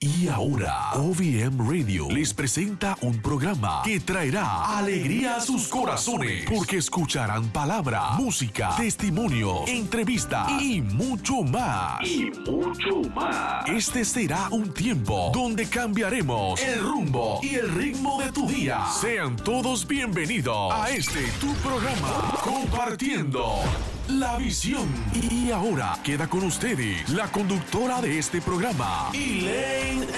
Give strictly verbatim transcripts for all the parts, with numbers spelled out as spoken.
Y ahora, O V M Radio les presenta un programa que traerá alegría a sus corazones, porque escucharán palabra, música, testimonio, entrevista y mucho más. Y mucho más. Este será un tiempo donde cambiaremos el rumbo y el ritmo de tu día. Sean todos bienvenidos a este tu programa, Compartiendo la visión. Y ahora queda con ustedes la conductora de este programa, Elaine Enríquez.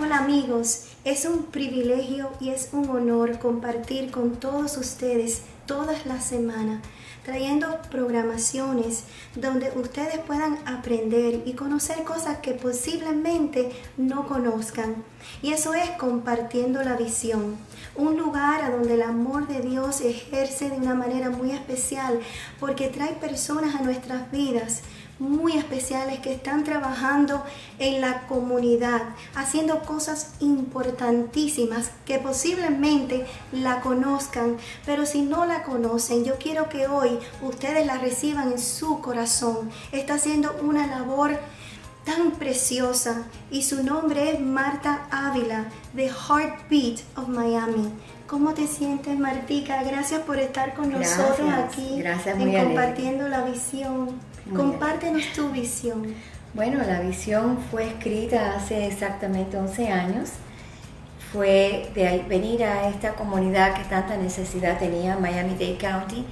Hola amigos, es un privilegio y es un honor compartir con todos ustedes todas las semanas, trayendo programaciones donde ustedes puedan aprender y conocer cosas que posiblemente no conozcan. Y eso es Compartiendo la visión, un lugar a donde el amor de Dios ejerce de una manera muy especial, porque trae personas a nuestras vidas muy especiales que están trabajando en la comunidad, haciendo cosas importantísimas que posiblemente la conozcan, pero si no la conocen, yo quiero que hoy ustedes la reciban en su corazón. Está haciendo una labor tan preciosa y su nombre es Marta Ávila, The Heartbeat of Miami. ¿Cómo te sientes, Martica? Gracias por estar con gracias, nosotros aquí gracias, en Compartiendo la visión. Muy Compártenos bien. tu visión. Bueno, la visión fue escrita hace exactamente once años. Fue de venir a esta comunidad que tanta necesidad tenía, Miami-Dade County,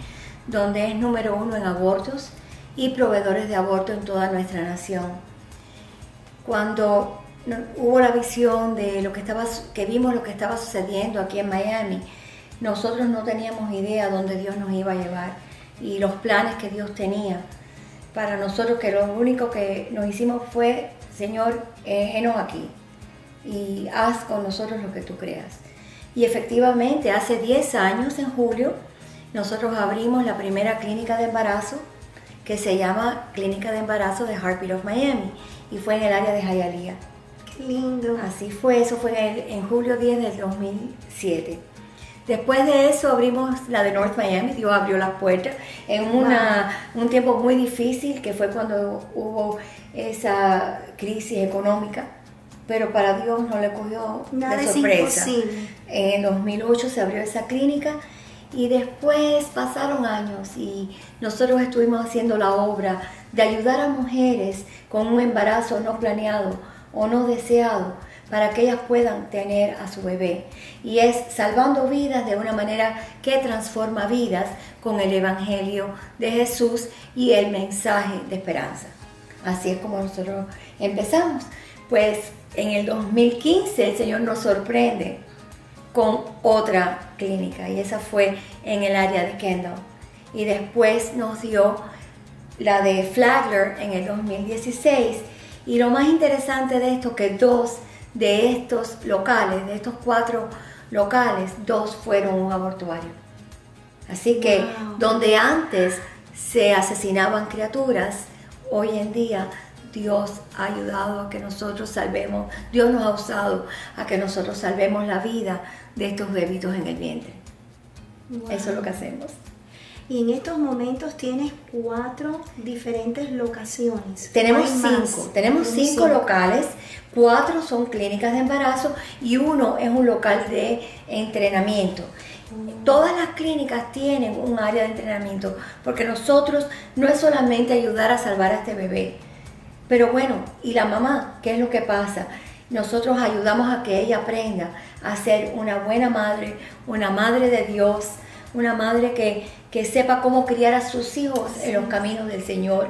donde es número uno en abortos y proveedores de aborto en toda nuestra nación. Cuando hubo la visión de lo que estaba, que vimos lo que estaba sucediendo aquí en Miami, nosotros no teníamos idea dónde Dios nos iba a llevar y los planes que Dios tenía para nosotros, que lo único que nos hicimos fue: Señor, henos aquí y haz con nosotros lo que tú creas. Y efectivamente, hace diez años, en julio, nosotros abrimos la primera clínica de embarazo, que se llama Clínica de Embarazo de Heartbeat of Miami, y fue en el área de Hialeah. ¡Qué lindo! Así fue, eso fue en, el, en julio diez del dos mil siete. Después de eso abrimos la de North Miami. Dios abrió las puertas en una, wow. un tiempo muy difícil, que fue cuando hubo esa crisis económica, pero para Dios no le cogió nada de sorpresa. En dos mil ocho se abrió esa clínica y después pasaron años y nosotros estuvimos haciendo la obra de ayudar a mujeres con un embarazo no planeado o no deseado, para que ellas puedan tener a su bebé, y es salvando vidas de una manera que transforma vidas con el Evangelio de Jesús y el mensaje de esperanza. Así es como nosotros empezamos. Pues en el dos mil quince el Señor nos sorprende con otra clínica, y esa fue en el área de Kendall, y después nos dio la de Flagler en el dos mil dieciséis. Y lo más interesante de esto, que dos de estos locales, de estos cuatro locales, dos fueron un abortuario. Así que wow. donde antes se asesinaban criaturas, hoy en día Dios ha ayudado a que nosotros salvemos, Dios nos ha usado a que nosotros salvemos la vida de estos bebitos en el vientre. Wow. Eso es lo que hacemos. Y en estos momentos tienes cuatro diferentes locaciones. Tenemos cinco, tenemos cinco locales, cuatro son clínicas de embarazo y uno es un local de entrenamiento. Mm. Todas las clínicas tienen un área de entrenamiento, porque nosotros no es solamente ayudar a salvar a este bebé, pero bueno, y la mamá, ¿qué es lo que pasa? Nosotros ayudamos a que ella aprenda a ser una buena madre, una madre de Dios, una madre que, que sepa cómo criar a sus hijos sí. en los caminos del Señor.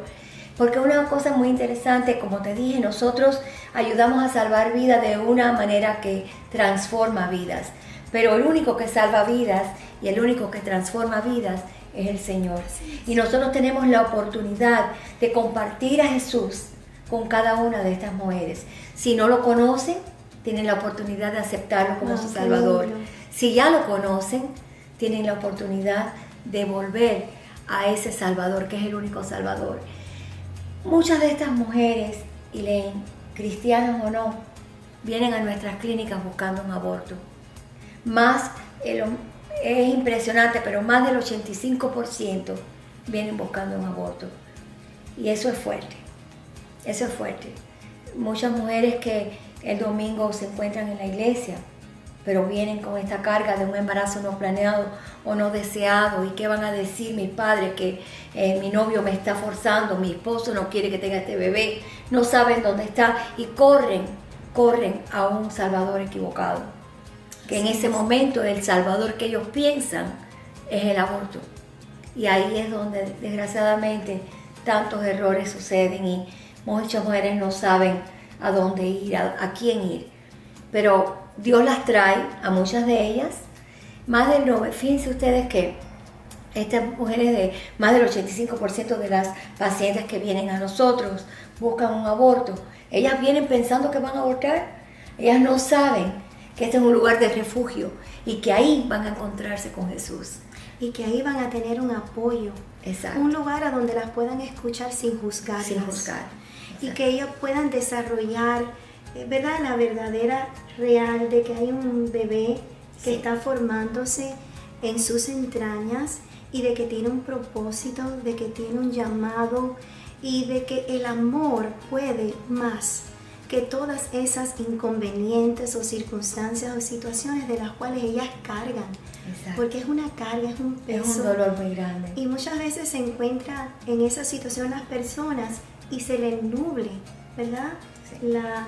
Porque una cosa muy interesante, como te dije, nosotros ayudamos a salvar vidas de una manera que transforma vidas. Pero el único que salva vidas y el único que transforma vidas es el Señor. Sí, sí. Y nosotros tenemos la oportunidad de compartir a Jesús con cada una de estas mujeres. Si no lo conocen, tienen la oportunidad de aceptarlo como no, su Salvador. Lindo. Si ya lo conocen, tienen la oportunidad de volver a ese Salvador, que es el único Salvador. Muchas de estas mujeres, Elaine, cristianas o no, vienen a nuestras clínicas buscando un aborto. Más, el, es impresionante, pero más del ochenta y cinco por ciento vienen buscando un aborto. Y eso es fuerte, eso es fuerte. Muchas mujeres que el domingo se encuentran en la iglesia, pero vienen con esta carga de un embarazo no planeado o no deseado. ¿Y qué van a decir mis padres? Que eh, mi novio me está forzando, mi esposo no quiere que tenga este bebé, no saben dónde está y corren, corren a un salvador equivocado. Que en ese momento el salvador que ellos piensan es el aborto. Y ahí es donde desgraciadamente tantos errores suceden y muchas mujeres no saben a dónde ir, a, a quién ir. Pero Dios las trae a muchas de ellas, más del noventa por ciento, fíjense ustedes que estas mujeres de más del ochenta y cinco por ciento de las pacientes que vienen a nosotros buscan un aborto. Ellas vienen pensando que van a abortar, ellas no saben que este es un lugar de refugio y que ahí van a encontrarse con Jesús. Y que ahí van a tener un apoyo, exacto, un lugar a donde las puedan escuchar sin juzgarlas. Sin juzgar. Exacto. Y que ellas puedan desarrollar, ¿verdad?, la verdadera real de que hay un bebé que sí. está formándose en sus entrañas y de que tiene un propósito, de que tiene un llamado y de que el amor puede más que todas esas inconvenientes o circunstancias o situaciones de las cuales ellas cargan. Exacto. Porque es una carga, es un peso. Es un dolor muy grande. Y muchas veces se encuentra en esa situación las personas y se les nuble, ¿verdad?, la,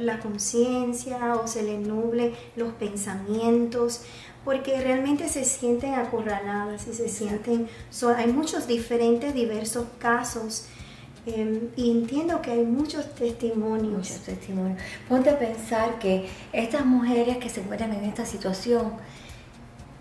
la conciencia, o se les nuble los pensamientos, porque realmente se sienten acorraladas y se Exacto. sienten... So, hay muchos diferentes, diversos casos eh, y entiendo que hay muchos testimonios. Muchos testimonios. Ponte a pensar que estas mujeres que se encuentran en esta situación,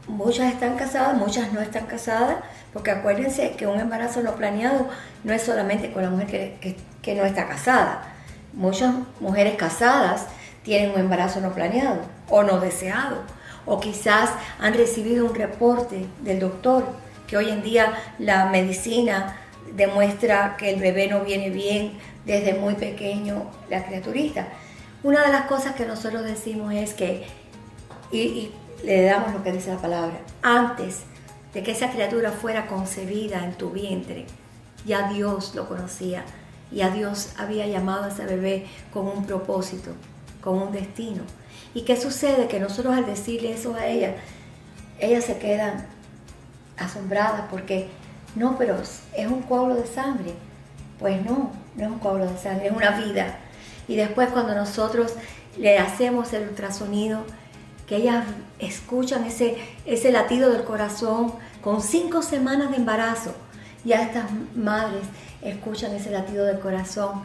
muchas están casadas, muchas no están casadas, porque acuérdense que un embarazo no planeado no es solamente con la mujer que, que, que no está casada. Muchas mujeres casadas tienen un embarazo no planeado o no deseado, o quizás han recibido un reporte del doctor que hoy en día la medicina demuestra que el bebé no viene bien desde muy pequeño, la criaturita. Una de las cosas que nosotros decimos es que, y, y le damos lo que dice la palabra, antes de que esa criatura fuera concebida en tu vientre, ya Dios lo conocía. Y a Dios había llamado a ese bebé con un propósito, con un destino. ¿Y qué sucede? Que nosotros al decirle eso a ella, ellas se quedan asombradas porque, no, pero es un coágulo de sangre. Pues no, no es un coágulo de sangre, es una vida. Y después cuando nosotros le hacemos el ultrasonido, que ellas escuchan ese, ese latido del corazón, con cinco semanas de embarazo, ya estas madres escuchan ese latido del corazón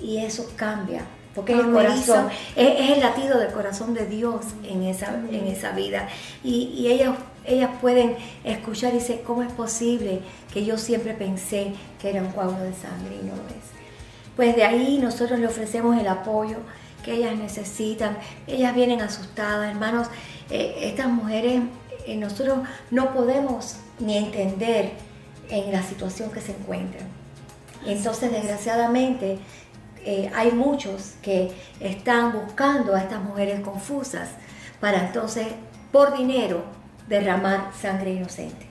y eso cambia, porque es el corazón, es, es el latido del corazón de Dios en esa, en esa vida. Y, y ellas, ellas pueden escuchar y decir, ¿cómo es posible que yo siempre pensé que era un coágulo de sangre y no lo es? Pues de ahí nosotros le ofrecemos el apoyo que ellas necesitan. Ellas vienen asustadas, hermanos. Eh, estas mujeres, eh, nosotros no podemos ni entender en la situación que se encuentran. Entonces, desgraciadamente, eh, hay muchos que están buscando a estas mujeres confusas para entonces, por dinero, derramar sangre inocente.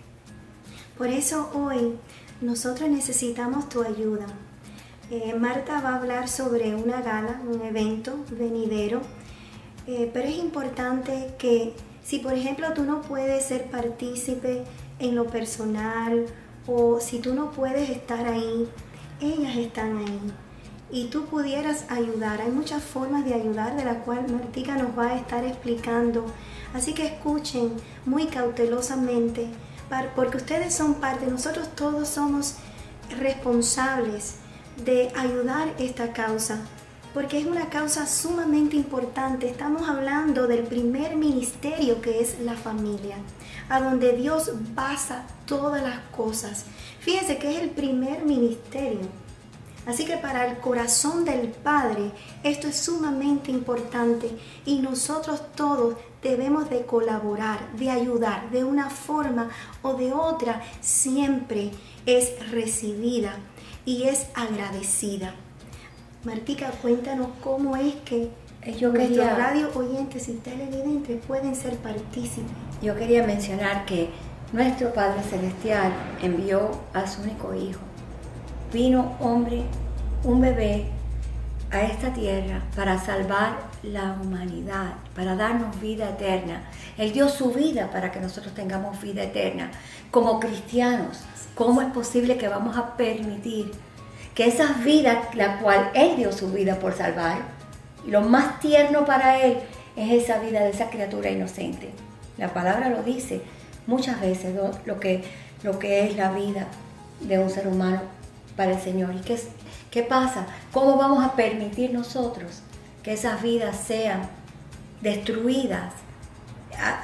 Por eso hoy nosotros necesitamos tu ayuda. Eh, Marta va a hablar sobre una gala, un evento venidero, eh, pero es importante que si, por ejemplo, tú no puedes ser partícipe en lo personal o si tú no puedes estar ahí, ellas están ahí y tú pudieras ayudar. Hay muchas formas de ayudar de la cual Martica nos va a estar explicando. Así que escuchen muy cautelosamente porque ustedes son parte, nosotros todos somos responsables de ayudar esta causa porque es una causa sumamente importante. Estamos hablando del primer ministerio que es la familia, a donde Dios basa todas las cosas. Fíjense que es el primer ministerio, así que para el corazón del Padre esto es sumamente importante y nosotros todos debemos de colaborar, de ayudar de una forma o de otra. Siempre es recibida y es agradecida. Martica, cuéntanos cómo es que yo quería, nuestros radio oyentes y televidentes pueden ser partícipes. Yo quería mencionar que nuestro Padre Celestial envió a su único hijo vino hombre, un bebé, a esta tierra para salvar la humanidad, para darnos vida eterna. Él dio su vida para que nosotros tengamos vida eterna. Como cristianos, ¿cómo es posible que vamos a permitir que esas vidas, la cual Él dio su vida por salvar, lo más tierno para Él es esa vida de esa criatura inocente? La palabra lo dice muchas veces, ¿no? lo, que, lo que es la vida de un ser humano para el Señor. ¿Y qué es? ¿Qué pasa? ¿Cómo vamos a permitir nosotros que esas vidas sean destruidas,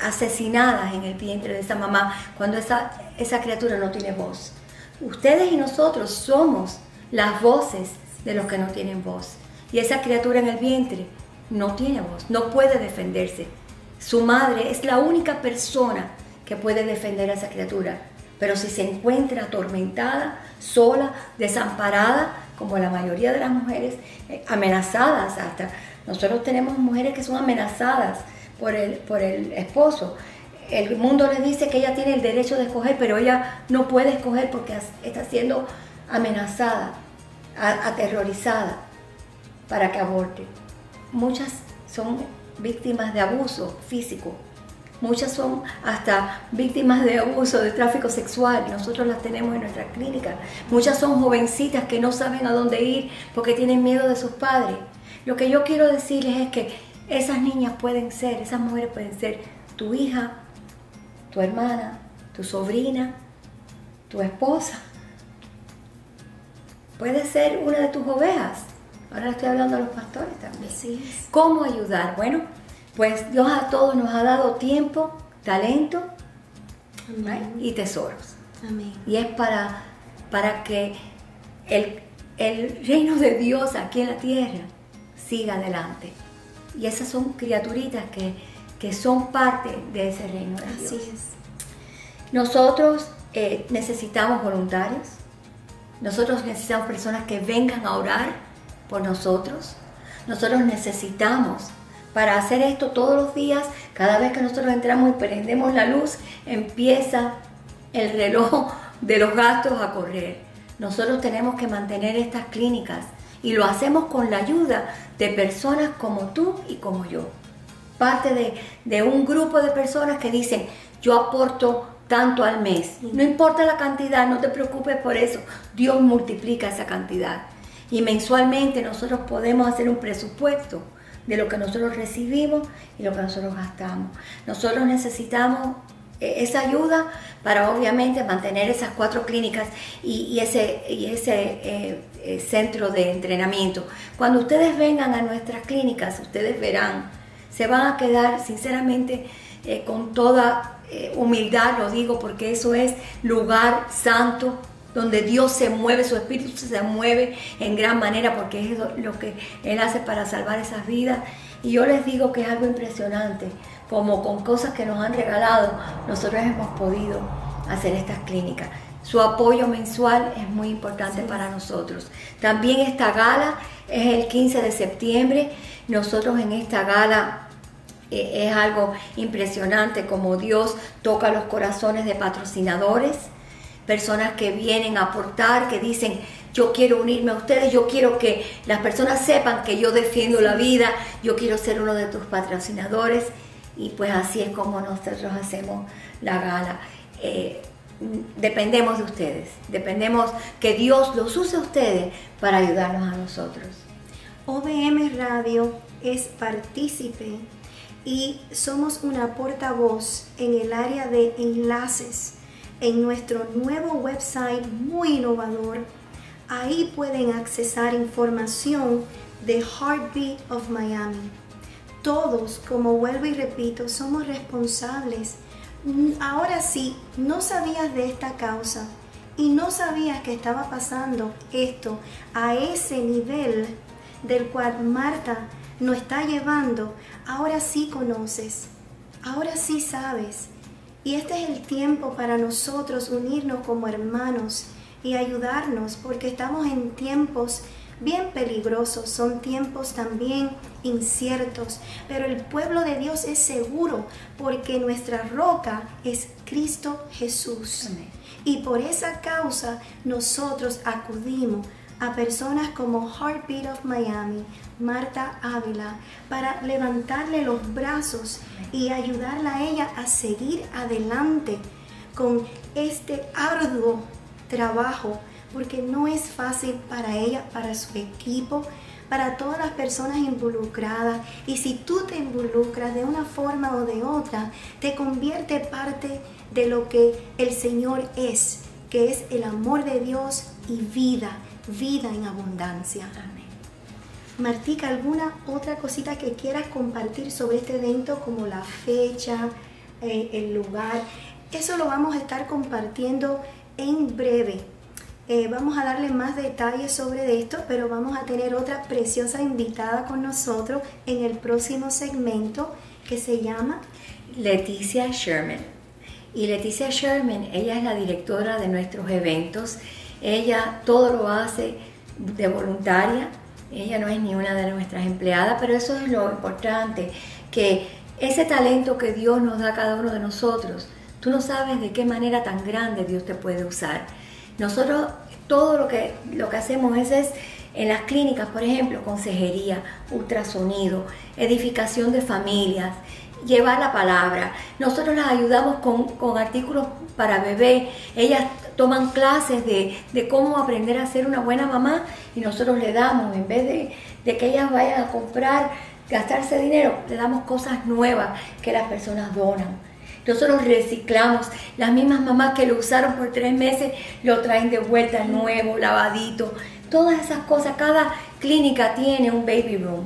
asesinadas en el vientre de esa mamá, cuando esa, esa criatura no tiene voz? Ustedes y nosotros somos las voces de los que no tienen voz. Y esa criatura en el vientre no tiene voz, no puede defenderse. Su madre es la única persona que puede defender a esa criatura. Pero si se encuentra atormentada, sola, desamparada, como la mayoría de las mujeres, amenazadas hasta. Nosotros tenemos mujeres que son amenazadas por el, por el esposo. El mundo les dice que ella tiene el derecho de escoger, pero ella no puede escoger porque está siendo amenazada, a, aterrorizada para que aborte. Muchas son víctimas de abuso físico. Muchas son hasta víctimas de abuso, de tráfico sexual. Nosotros las tenemos en nuestra clínica. Muchas son jovencitas que no saben a dónde ir porque tienen miedo de sus padres. Lo que yo quiero decirles es que esas niñas pueden ser, esas mujeres pueden ser tu hija, tu hermana, tu sobrina, tu esposa. Puede ser una de tus ovejas. Ahora le estoy hablando a los pastores también. Sí. ¿Cómo ayudar? Bueno, pues Dios a todos nos ha dado tiempo, talento, amén, y tesoros. Amén. Y es para, para que el, el reino de Dios aquí en la tierra siga adelante. Y esas son criaturitas que, que son parte de ese reino de Dios. Así es. Nosotros eh, necesitamos voluntarios. Nosotros necesitamos personas que vengan a orar por nosotros. Nosotros necesitamos... Para hacer esto todos los días, cada vez que nosotros entramos y prendemos la luz, empieza el reloj de los gastos a correr. Nosotros tenemos que mantener estas clínicas y lo hacemos con la ayuda de personas como tú y como yo. Parte de, de un grupo de personas que dicen, yo aporto tanto al mes. No importa la cantidad, no te preocupes por eso. Dios multiplica esa cantidad. Y mensualmente nosotros podemos hacer un presupuesto de lo que nosotros recibimos y lo que nosotros gastamos. Nosotros necesitamos esa ayuda para obviamente mantener esas cuatro clínicas y, y ese, y ese eh, centro de entrenamiento. Cuando ustedes vengan a nuestras clínicas, ustedes verán, se van a quedar sinceramente eh, con toda eh, humildad, lo digo porque eso es lugar santo, donde Dios se mueve, su espíritu se mueve en gran manera porque es lo que Él hace para salvar esas vidas. Y yo les digo que es algo impresionante, como con cosas que nos han regalado, nosotros hemos podido hacer estas clínicas. Su apoyo mensual es muy importante, sí, para nosotros. También esta gala es el quince de septiembre, nosotros en esta gala... Eh, es algo impresionante como Dios toca los corazones de patrocinadores, personas que vienen a aportar, que dicen, yo quiero unirme a ustedes, yo quiero que las personas sepan que yo defiendo la vida, yo quiero ser uno de tus patrocinadores. Y pues así es como nosotros hacemos la gala. Eh, dependemos de ustedes, dependemos que Dios los use a ustedes para ayudarnos a nosotros. O V M Radio es partícipe y somos una portavoz en el área de enlaces. En nuestro nuevo website muy innovador, ahí pueden accesar información de The Heartbeat of Miami. Todos, como vuelvo y repito, somos responsables. Ahora sí, no sabías de esta causa y no sabías que estaba pasando esto a ese nivel del cual Marta nos está llevando. Ahora sí conoces, ahora sí sabes. Y este es el tiempo para nosotros unirnos como hermanos y ayudarnos, porque estamos en tiempos bien peligrosos, son tiempos también inciertos, pero el pueblo de Dios es seguro porque nuestra roca es Cristo Jesús. Amén. Y por esa causa nosotros acudimos a personas como Heartbeat of Miami, Marta Ávila, para levantarle los brazos y ayudarla a ella a seguir adelante con este arduo trabajo, porque no es fácil para ella, para su equipo, para todas las personas involucradas. Y si tú te involucras de una forma o de otra, te convierte parte de lo que el Señor es, que es el amor de Dios y vida, vida en abundancia. Amén. Martica, ¿alguna otra cosita que quieras compartir sobre este evento, como la fecha, eh, el lugar? Eso lo vamos a estar compartiendo en breve. Eh, vamos a darle más detalles sobre esto, pero vamos a tener otra preciosa invitada con nosotros en el próximo segmento, que se llama Leticia Sherman. Y Leticia Sherman, ella es la directora de nuestros eventos. Ella todo lo hace de voluntaria. Ella no es ni una de nuestras empleadas, pero eso es lo importante, que ese talento que Dios nos da a cada uno de nosotros, tú no sabes de qué manera tan grande Dios te puede usar. Nosotros todo lo que, lo que hacemos es, es en las clínicas, por ejemplo, consejería, ultrasonido, edificación de familias, llevar la palabra. Nosotros las ayudamos con, con artículos para bebé. Ellas toman clases de, de cómo aprender a ser una buena mamá, y nosotros le damos, en vez de, de que ellas vayan a comprar, gastarse dinero, le damos cosas nuevas que las personas donan. Nosotros reciclamos. Las mismas mamás que lo usaron por tres meses lo traen de vuelta nuevo, lavadito. Todas esas cosas. Cada clínica tiene un baby room.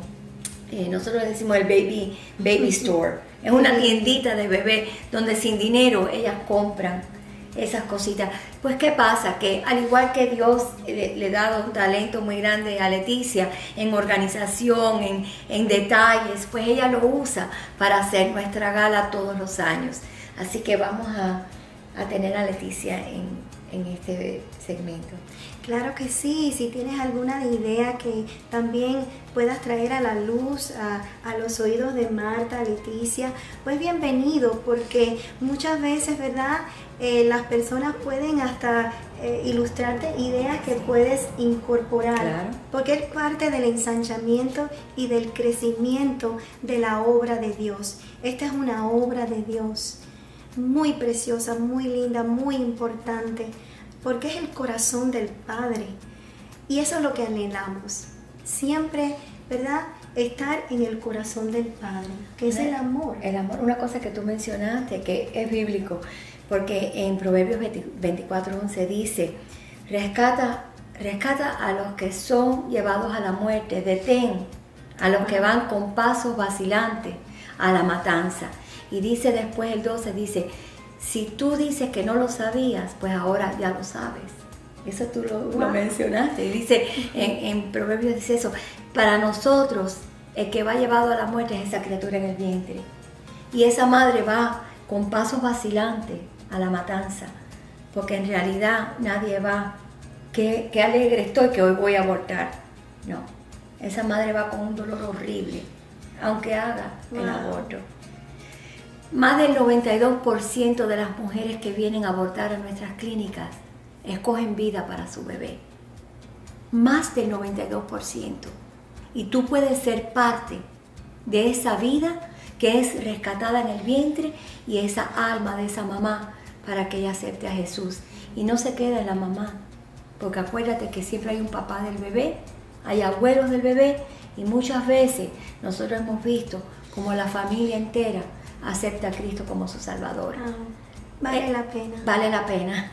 Eh, nosotros decimos el baby, baby store. Es una tiendita de bebé donde sin dinero ellas compran esas cositas. Pues ¿qué pasa? Que al igual que Dios le, le da un talento muy grande a Leticia en organización, en, en detalles, pues ella lo usa para hacer nuestra gala todos los años. Así que vamos a, a tener a Leticia en, en este segmento. Claro que sí. Si tienes alguna idea que también puedas traer a la luz, a, a los oídos de Marta, Leticia, pues bienvenido, porque muchas veces, ¿verdad?, Eh, las personas pueden hasta eh, ilustrarte ideas que puedes incorporar, claro, porque es parte del ensanchamiento y del crecimiento de la obra de Dios. Esta es una obra de Dios muy preciosa, muy linda, muy importante, porque es el corazón del Padre, y eso es lo que anhelamos siempre, ¿verdad? Estar en el corazón del Padre, que es el amor. El amor, una cosa que tú mencionaste que es bíblico, porque en Proverbios veinticuatro once dice: rescata, rescata a los que son llevados a la muerte, detén a los que van con pasos vacilantes a la matanza. Y dice después el doce, dice: si tú dices que no lo sabías, pues ahora ya lo sabes. Eso tú lo, wow. lo mencionaste. Y dice, en, en Proverbios dice eso: para nosotros el que va llevado a la muerte es esa criatura en el vientre. Y esa madre va con pasos vacilantes a la matanza, porque en realidad nadie va, qué, qué alegre estoy que hoy voy a abortar. No, esa madre va con un dolor horrible, aunque haga wow. el aborto. Más del noventa y dos por ciento de las mujeres que vienen a abortar a nuestras clínicas escogen vida para su bebé. Más del noventa y dos por ciento. Y tú puedes ser parte de esa vida que es rescatada en el vientre, y esa alma de esa mamá, para que ella acepte a Jesús y no se quede en la mamá, porque acuérdate que siempre hay un papá del bebé, hay abuelos del bebé, y muchas veces nosotros hemos visto como la familia entera acepta a Cristo como su Salvador. Ah, vale eh, la pena. Vale la pena.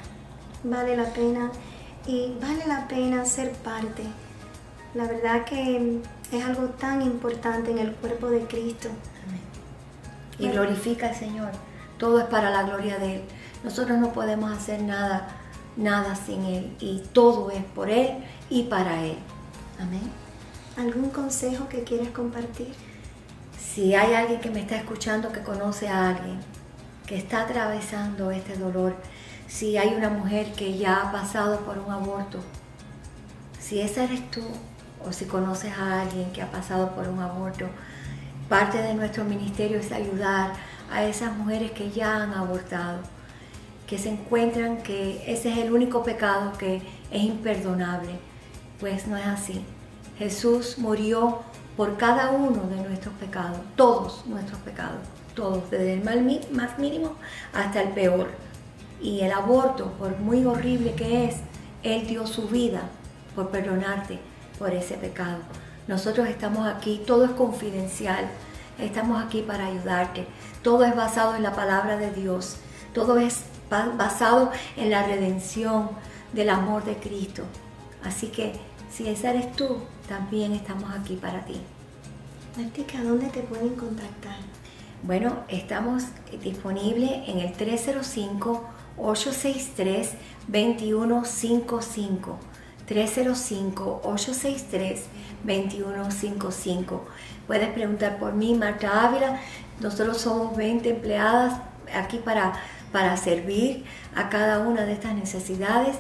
Vale la pena, y vale la pena ser parte. La verdad que es algo tan importante en el cuerpo de Cristo. Amén. Y bueno, glorifica al Señor. Todo es para la gloria de Él. Nosotros no podemos hacer nada, nada sin Él, y todo es por Él y para Él. Amén. ¿Algún consejo que quieras compartir? Si hay alguien que me está escuchando que conoce a alguien que está atravesando este dolor, si hay una mujer que ya ha pasado por un aborto, si esa eres tú, o si conoces a alguien que ha pasado por un aborto, parte de nuestro ministerio es ayudar a esas mujeres que ya han abortado. que se encuentran que ese es el único pecado que es imperdonable. Pues no es así. Jesús murió por cada uno de nuestros pecados, todos nuestros pecados, todos, desde el más mínimo hasta el peor. Y el aborto, por muy horrible que es, Él dio su vida por perdonarte por ese pecado. Nosotros estamos aquí, todo es confidencial, estamos aquí para ayudarte. Todo es basado en la palabra de Dios, todo es basado en la redención del amor de Cristo. Así que si esa eres tú, también estamos aquí para ti. Martica, ¿dónde te pueden contactar? Bueno, estamos disponibles en el tres cero cinco, ocho seis tres, dos uno cinco cinco. tres cero cinco, ocho seis tres, dos uno cinco cinco. Puedes preguntar por mí, Marta Ávila. Nosotros somos veinte empleadas aquí para, para servir a cada una de estas necesidades.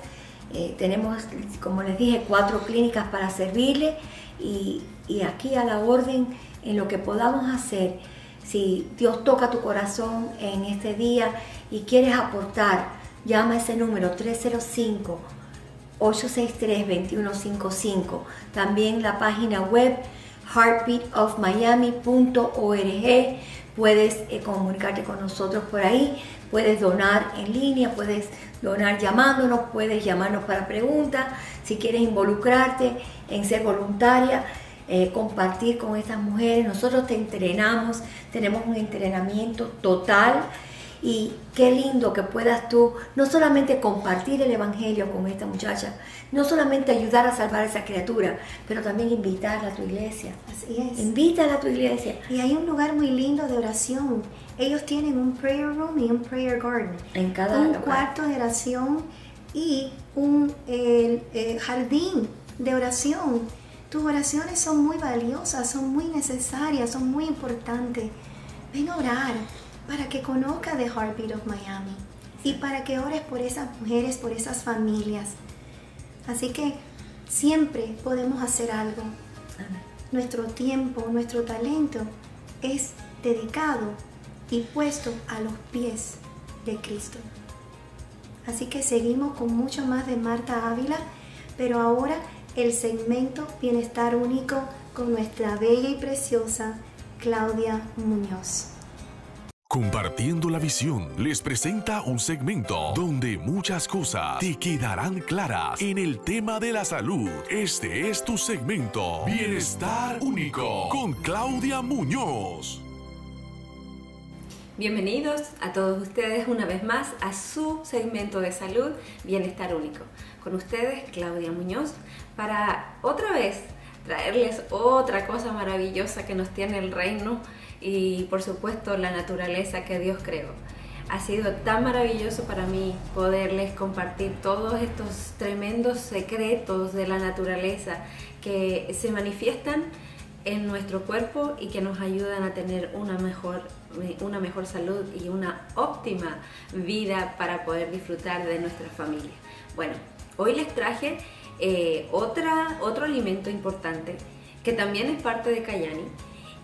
Eh, tenemos, como les dije, cuatro clínicas para servirle y, y aquí a la orden en lo que podamos hacer. Si Dios toca tu corazón en este día y quieres aportar, llama a ese número tres cero cinco, ocho seis tres, dos uno cinco cinco. También la página web heartbeat of miami punto org. Puedes eh, comunicarte con nosotros por ahí, puedes donar en línea, puedes donar llamándonos, puedes llamarnos para preguntas, si quieres involucrarte en ser voluntaria, eh, compartir con estas mujeres. Nosotros te entrenamos, tenemos un entrenamiento total y qué lindo que puedas tú no solamente compartir el evangelio con esta muchacha, no solamente ayudar a salvar a esa criatura, pero también invitarla a tu iglesia. Así es. Invítala a tu iglesia. Y hay un lugar muy lindo de oración. Ellos tienen un prayer room y un prayer garden. En cada un lugar. Cuarto de oración y un eh, eh, jardín de oración. Tus oraciones son muy valiosas, son muy necesarias, son muy importantes. Ven a orar para que conozca The Heartbeat of Miami y para que ores por esas mujeres, por esas familias. Así que siempre podemos hacer algo. Amén. Nuestro tiempo, nuestro talento es dedicado y puesto a los pies de Cristo. Así que seguimos con mucho más de Marta Ávila, pero ahora el segmento Bienestar Único con nuestra bella y preciosa Claudia Muñoz. Compartiendo la visión, les presenta un segmento donde muchas cosas te quedarán claras en el tema de la salud. Este es tu segmento, Bienestar Único, con Claudia Muñoz. Bienvenidos a todos ustedes una vez más a su segmento de salud, Bienestar Único. Con ustedes, Claudia Muñoz, para otra vez traerles otra cosa maravillosa que nos tiene el reino y por supuesto la naturaleza que Dios creó. Ha sido tan maravilloso para mí poderles compartir todos estos tremendos secretos de la naturaleza que se manifiestan en nuestro cuerpo y que nos ayudan a tener una mejor, una mejor salud y una óptima vida para poder disfrutar de nuestra familia. Bueno, hoy les traje eh, otra, otro alimento importante que también es parte de Kyäni.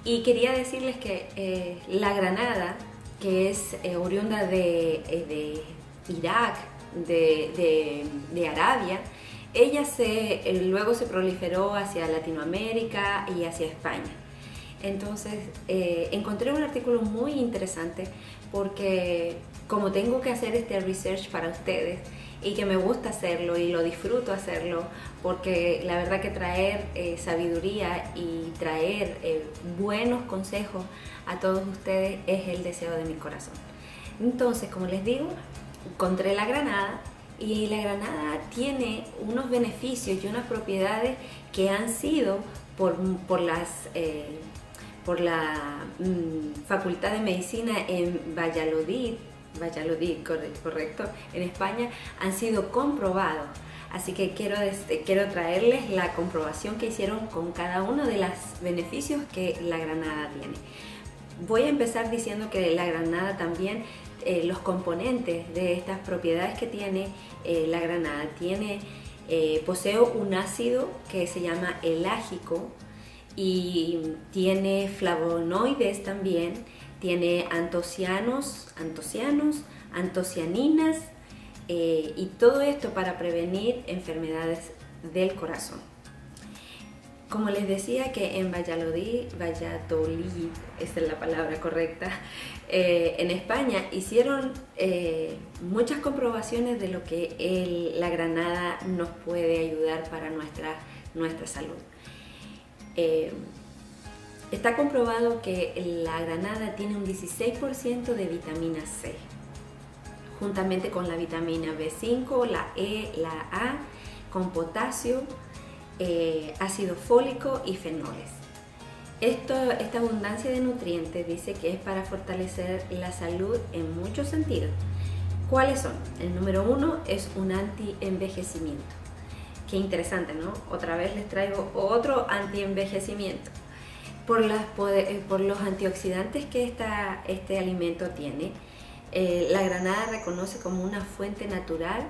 Y quería decirles que eh, la granada, que es eh, oriunda de, eh, de Irak, de, de, de Arabia, ella se, eh, luego se proliferó hacia Latinoamérica y hacia España. Entonces eh, encontré un artículo muy interesante porque como tengo que hacer este research para ustedes y que me gusta hacerlo y lo disfruto hacerlo porque la verdad que traer eh, sabiduría y traer eh, buenos consejos a todos ustedes es el deseo de mi corazón. Entonces, como les digo, encontré la granada y la granada tiene unos beneficios y unas propiedades que han sido por, por las... Eh, por la mmm, Facultad de Medicina en Valladolid, Valladolid, correcto, en España, han sido comprobados. Así que quiero, este, quiero traerles la comprobación que hicieron con cada uno de los beneficios que la granada tiene. Voy a empezar diciendo que la granada también, eh, los componentes de estas propiedades que tiene eh, la granada, tiene, eh, posee un ácido que se llama elágico, y tiene flavonoides también, tiene antocianos, antocianos, antocianinas, Eh, y todo esto para prevenir enfermedades del corazón. Como les decía que en Valladolid, Valladolid, esa es la palabra correcta, eh, en España hicieron eh, muchas comprobaciones de lo que el, la granada nos puede ayudar para nuestra, nuestra salud. Eh, está comprobado que la granada tiene un dieciséis por ciento de vitamina ce, juntamente con la vitamina be cinco, la E, la A, con potasio, eh, ácido fólico y fenoles. Esto, esta abundancia de nutrientes dice que es para fortalecer la salud en muchos sentidos. ¿Cuáles son? El número uno es un antienvejecimiento. Qué interesante, ¿no? Otra vez les traigo otro antienvejecimiento. Por, las, por los antioxidantes que esta, este alimento tiene, Eh, la granada reconoce como una fuente natural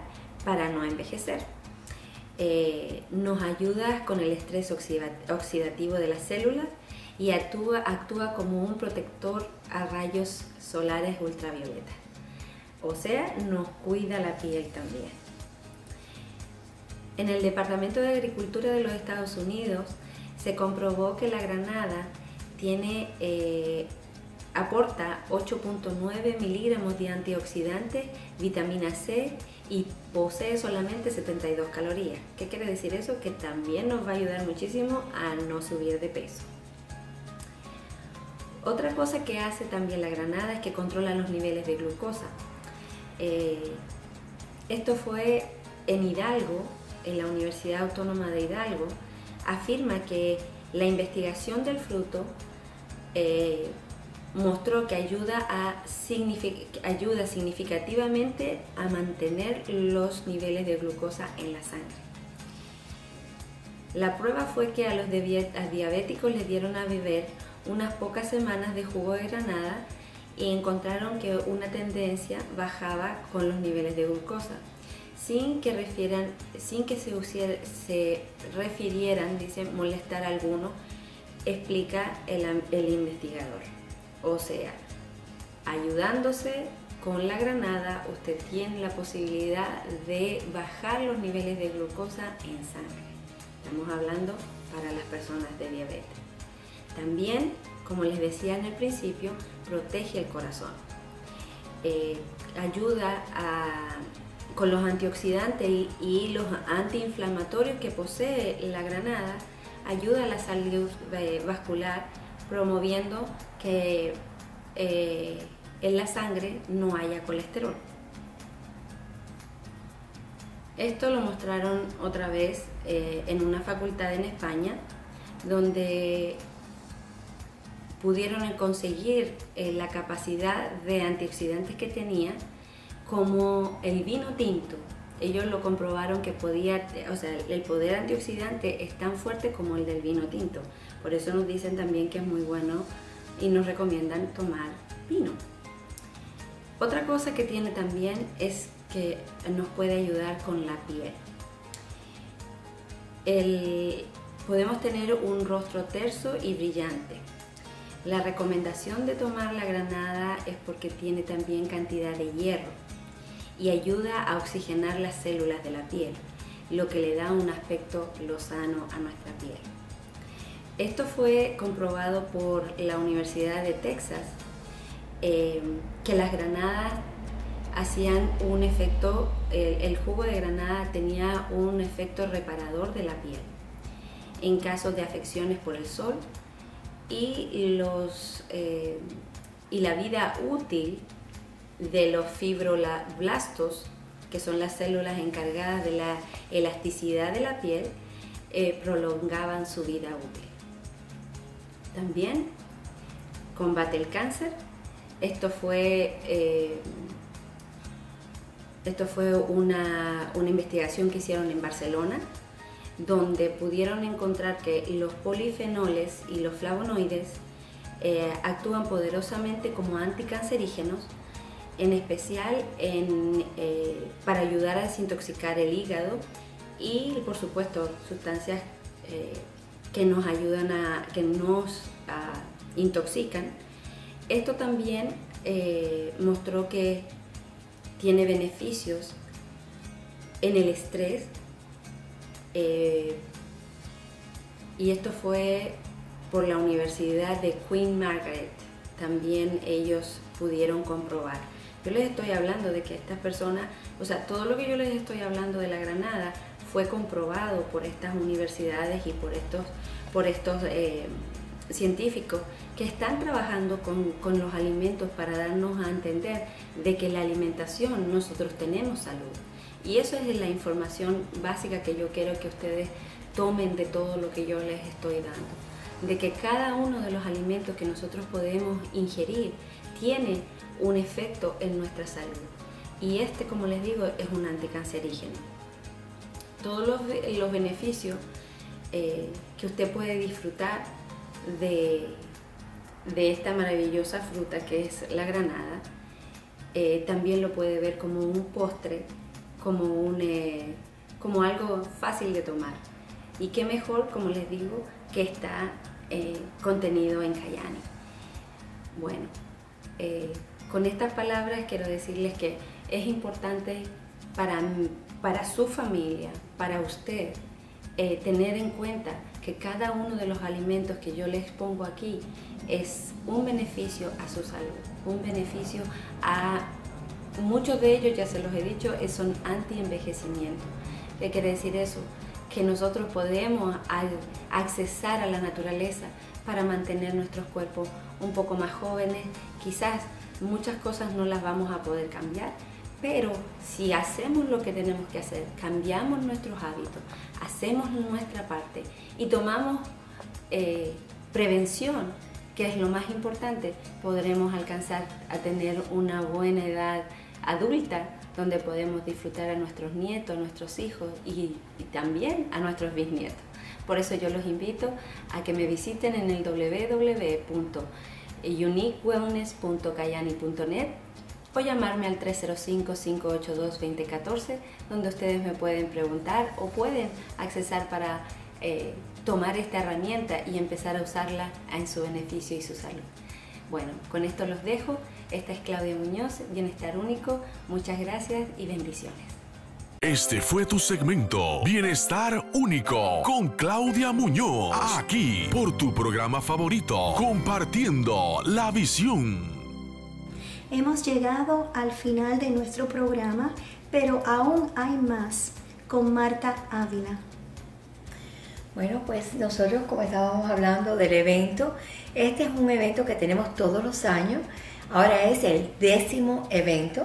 para no envejecer. Eh, nos ayuda con el estrés oxidativo de las células y actúa, actúa como un protector a rayos solares ultravioletas. O sea, nos cuida la piel también. En el Departamento de Agricultura de los Estados Unidos se comprobó que la granada tiene... Eh, aporta ocho punto nueve miligramos de antioxidantes, vitamina ce y posee solamente setenta y dos calorías. ¿Qué quiere decir eso? Que también nos va a ayudar muchísimo a no subir de peso. Otra cosa que hace también la granada es que controla los niveles de glucosa. Eh, esto fue en Hidalgo, en la Universidad Autónoma de Hidalgo, afirma que la investigación del fruto eh, mostró que ayuda, a signific- ayuda significativamente a mantener los niveles de glucosa en la sangre. La prueba fue que a los diabéticos les dieron a beber unas pocas semanas de jugo de granada y encontraron que una tendencia bajaba con los niveles de glucosa, sin que, refieran, sin que se, usiera, se refirieran, dicen, molestar a alguno, explica el, el investigador. O sea, ayudándose con la granada, usted tiene la posibilidad de bajar los niveles de glucosa en sangre. Estamos hablando para las personas de diabetes. También, como les decía en el principio, protege el corazón. Eh, ayuda a, con los antioxidantes y, y los antiinflamatorios que posee la granada, ayuda a la salud vascular, promoviendo que eh, en la sangre no haya colesterol. Esto lo mostraron otra vez eh, en una facultad en España, donde pudieron conseguir eh, la capacidad de antioxidantes que tenía, como el vino tinto. Ellos lo comprobaron que podía, o sea, el poder antioxidante es tan fuerte como el del vino tinto. Por eso nos dicen también que es muy bueno y nos recomiendan tomar vino. Otra cosa que tiene también es que nos puede ayudar con la piel. El, podemos tener un rostro terso y brillante. La recomendación de tomar la granada es porque tiene también cantidad de hierro y ayuda a oxigenar las células de la piel, lo que le da un aspecto lozano a nuestra piel. Esto fue comprobado por la Universidad de Texas, eh, que las granadas hacían un efecto, eh, el jugo de granada tenía un efecto reparador de la piel en caso de afecciones por el sol, y, los, eh, y la vida útil de los fibroblastos, que son las células encargadas de la elasticidad de la piel, eh, prolongaban su vida útil. También combate el cáncer. Esto fue, eh, esto fue una, una investigación que hicieron en Barcelona, donde pudieron encontrar que los polifenoles y los flavonoides eh, actúan poderosamente como anticancerígenos, en especial en, eh, para ayudar a desintoxicar el hígado y, por supuesto, sustancias eh, que nos ayudan a, que nos a, intoxican. Esto también eh, mostró que tiene beneficios en el estrés. Eh, y esto fue por la Universidad de Queen Margaret, también ellos pudieron comprobar. Yo les estoy hablando de que estas personas, o sea, todo lo que yo les estoy hablando de la granada fue comprobado por estas universidades y por estos, por estos eh, científicos que están trabajando con, con los alimentos para darnos a entender de que la alimentación nosotros tenemos salud. Y eso es la información básica que yo quiero que ustedes tomen de todo lo que yo les estoy dando. De que cada uno de los alimentos que nosotros podemos ingerir tiene un efecto en nuestra salud. Y este, como les digo, es un anticancerígeno. Todos los, los beneficios eh, que usted puede disfrutar de, de esta maravillosa fruta que es la granada, eh, también lo puede ver como un postre, como, un, eh, como algo fácil de tomar. Y qué mejor, como les digo, que está eh, contenido en Kyäni. Bueno, eh, con estas palabras quiero decirles que es importante para, para su familia, para usted, eh, tener en cuenta que cada uno de los alimentos que yo les pongo aquí es un beneficio a su salud, un beneficio a... Muchos de ellos, ya se los he dicho, son anti-envejecimiento. ¿Qué quiere decir eso? Que nosotros podemos accesar a la naturaleza para mantener nuestros cuerpos un poco más jóvenes. Quizás muchas cosas no las vamos a poder cambiar, pero si hacemos lo que tenemos que hacer, cambiamos nuestros hábitos, hacemos nuestra parte y tomamos eh, prevención, que es lo más importante, podremos alcanzar a tener una buena edad adulta donde podemos disfrutar a nuestros nietos, a nuestros hijos y, y también a nuestros bisnietos. Por eso yo los invito a que me visiten en el w w w punto unique wellness punto kyäni punto net o llamarme al tres cero cinco, cinco ocho dos, dos cero uno cuatro, donde ustedes me pueden preguntar o pueden accesar para eh, tomar esta herramienta y empezar a usarla en su beneficio y su salud. Bueno, con esto los dejo. Esta es Claudia Muñoz, Bienestar Único. Muchas gracias y bendiciones. Este fue tu segmento Bienestar Único con Claudia Muñoz, aquí por tu programa favorito, Compartiendo la Visión. Hemos llegado al final de nuestro programa, pero aún hay más con Marta Ávila. Bueno, pues nosotros, como estábamos hablando del evento, este es un evento que tenemos todos los años. Ahora es el décimo evento,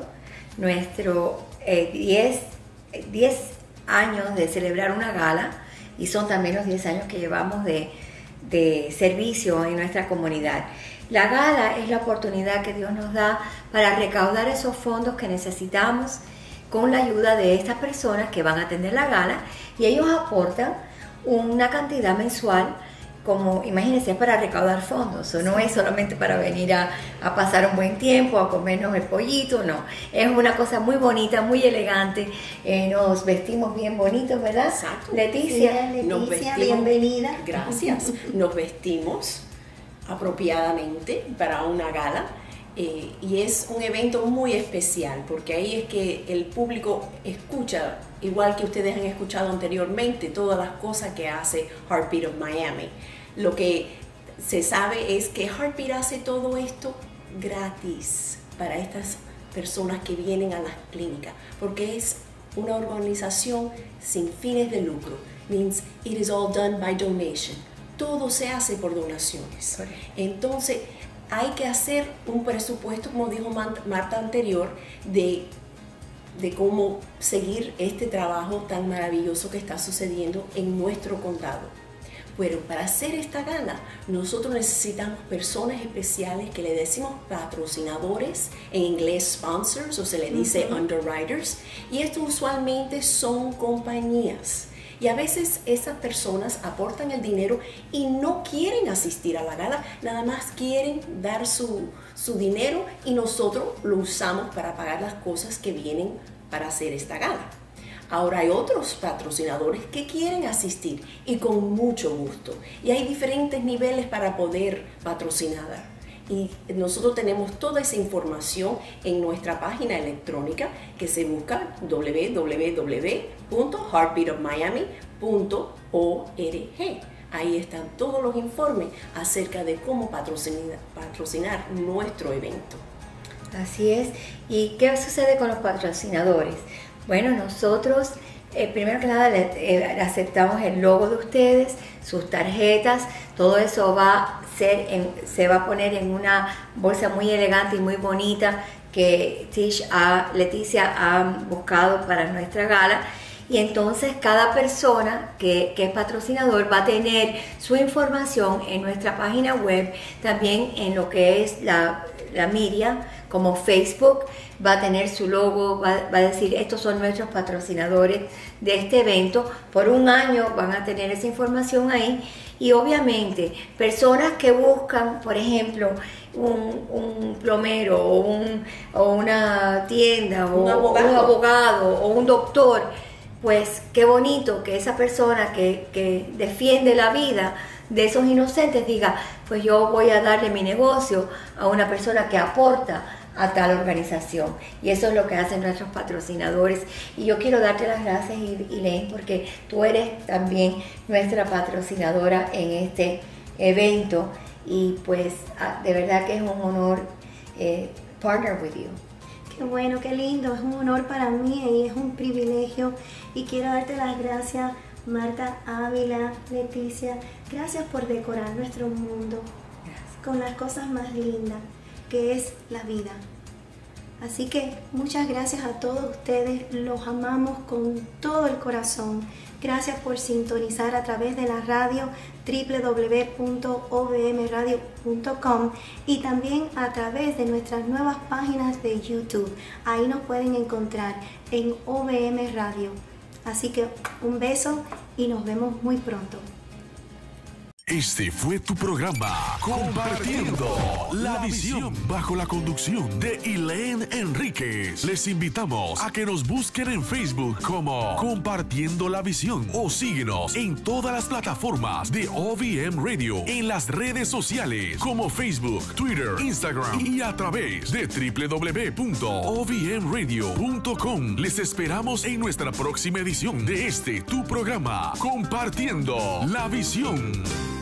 nuestro diez años de celebrar una gala, y son también los diez años que llevamos de, de servicio en nuestra comunidad. La gala es la oportunidad que Dios nos da para recaudar esos fondos que necesitamos con la ayuda de estas personas que van a atender la gala, y ellos aportan una cantidad mensual, como imagínense, para recaudar fondos. O no es solamente para venir a, a pasar un buen tiempo, a comernos el pollito, no. Es una cosa muy bonita, muy elegante. Eh, nos vestimos bien bonitos, ¿verdad? Exacto. Leticia, sí, Leticia, nos vestimos, bienvenida. Gracias. Nos vestimos apropiadamente para una gala. Eh, y es un evento muy especial, porque ahí es que el público escucha, igual que ustedes han escuchado anteriormente, todas las cosas que hace Heartbeat of Miami. Lo que se sabe es que Heartbeat hace todo esto gratis para estas personas que vienen a las clínicas, porque es una organización sin fines de lucro. Means it is all done by donation. Todo se hace por donaciones. Entonces, hay que hacer un presupuesto, como dijo Marta anterior, de, de cómo seguir este trabajo tan maravilloso que está sucediendo en nuestro condado. Pero para hacer esta gala, nosotros necesitamos personas especiales que le decimos patrocinadores, en inglés sponsors, o se le dice uh-huh. underwriters, y esto usualmente son compañías. Y a veces esas personas aportan el dinero y no quieren asistir a la gala, nada más quieren dar su, su dinero y nosotros lo usamos para pagar las cosas que vienen para hacer esta gala. Ahora hay otros patrocinadores que quieren asistir y con mucho gusto. Y hay diferentes niveles para poder patrocinar. y nosotros tenemos toda esa información en nuestra página electrónica que se busca doble u doble u doble u punto heartbeat of miami punto org. Ahí están todos los informes acerca de cómo patrocinar, patrocinar nuestro evento. Así es. ¿Y qué sucede con los patrocinadores? Bueno, nosotros eh, primero que nada le, eh, aceptamos el logo de ustedes, sus tarjetas, todo eso va a ser en, se va a poner en una bolsa muy elegante y muy bonita que Tish ha, Leticia ha buscado para nuestra gala. Y entonces cada persona que, que es patrocinador va a tener su información en nuestra página web, también en lo que es la, la media, como Facebook, va a tener su logo, va, va a decir estos son nuestros patrocinadores de este evento. Por un año van a tener esa información ahí. Y obviamente personas que buscan, por ejemplo, un, un plomero o, un, o una tienda o un abogado, un abogado o un doctor, pues qué bonito que esa persona que, que defiende la vida de esos inocentes diga, pues yo voy a darle mi negocio a una persona que aporta a tal organización. Y eso es lo que hacen nuestros patrocinadores. Y yo quiero darte las gracias, Elaine, porque tú eres también nuestra patrocinadora en este evento. Y pues de verdad que es un honor eh, partner with you. Bueno, qué lindo, es un honor para mí y es un privilegio, y quiero darte las gracias, Marta Ávila, Leticia, gracias por decorar nuestro mundo gracias. con las cosas más lindas que es la vida. Así que muchas gracias a todos ustedes, los amamos con todo el corazón. Gracias por sintonizar a través de la radio doble u doble u doble u punto o v m radio punto com y también a través de nuestras nuevas páginas de YouTube. Ahí nos pueden encontrar en O V M Radio. Así que un beso y nos vemos muy pronto. Este fue tu programa Compartiendo la Visión, bajo la conducción de Elaine Enríquez. Les invitamos a que nos busquen en Facebook como Compartiendo la Visión o síguenos en todas las plataformas de O V M Radio, en las redes sociales como Facebook, Twitter, Instagram y a través de doble u doble u doble u punto o v m radio punto com. Les esperamos en nuestra próxima edición de este tu programa Compartiendo la Visión.